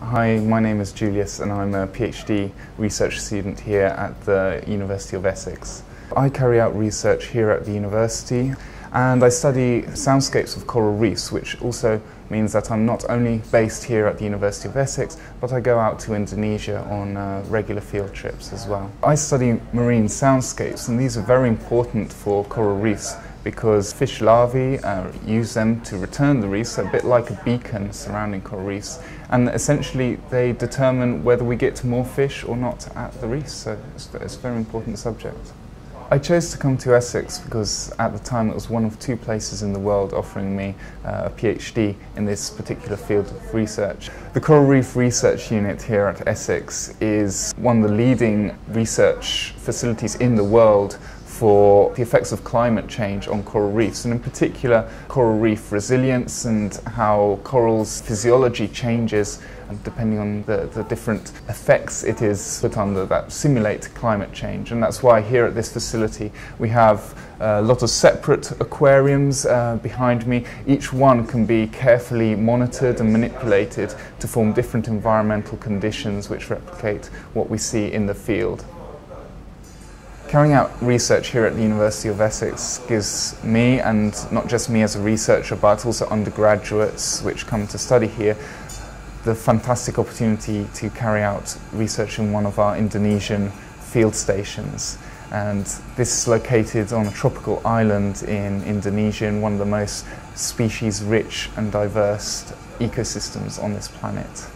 Hi, my name is Julius and I'm a PhD research student here at the University of Essex. I carry out research here at the university and I study soundscapes of coral reefs, which also means that I'm not only based here at the University of Essex, but I go out to Indonesia on regular field trips as well. I study marine soundscapes, and these are very important for coral reefs because fish larvae use them to return the reefs, a bit like a beacon surrounding coral reefs, and essentially they determine whether we get more fish or not at the reefs, so it's a very important subject. I chose to come to Essex because at the time it was one of two places in the world offering me a PhD in this particular field of research. The Coral Reef Research Unit here at Essex is one of the leading research facilities in the world for the effects of climate change on coral reefs, and in particular coral reef resilience and how corals' physiology changes depending on the different effects it is put under that simulate climate change. And that's why here at this facility we have a lot of separate aquariums behind me. Each one can be carefully monitored and manipulated to form different environmental conditions which replicate what we see in the field. Carrying out research here at the University of Essex gives me, and not just me as a researcher, but also undergraduates which come to study here, the fantastic opportunity to carry out research in one of our Indonesian field stations. And this is located on a tropical island in Indonesia, in one of the most species-rich and diverse ecosystems on this planet.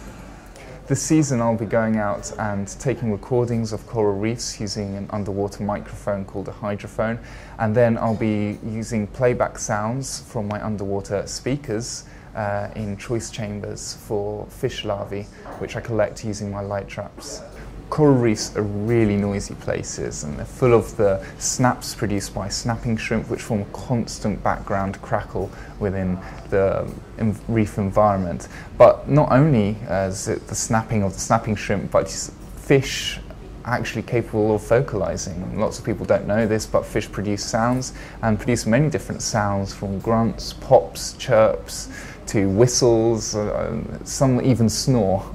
This season I'll be going out and taking recordings of coral reefs using an underwater microphone called a hydrophone, and then I'll be using playback sounds from my underwater speakers in choice chambers for fish larvae, which I collect using my light traps. Coral reefs are really noisy places, and they're full of the snaps produced by snapping shrimp, which form a constant background crackle within the reef environment. But not only is it the snapping of the snapping shrimp, but fish are actually capable of vocalizing. Lots of people don't know this, but fish produce sounds, and produce many different sounds, from grunts, pops, chirps, to whistles, some even snore.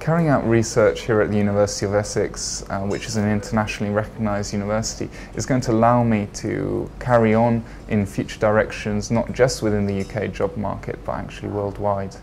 Carrying out research here at the University of Essex, which is an internationally recognised university, is going to allow me to carry on in future directions, not just within the UK job market, but actually worldwide.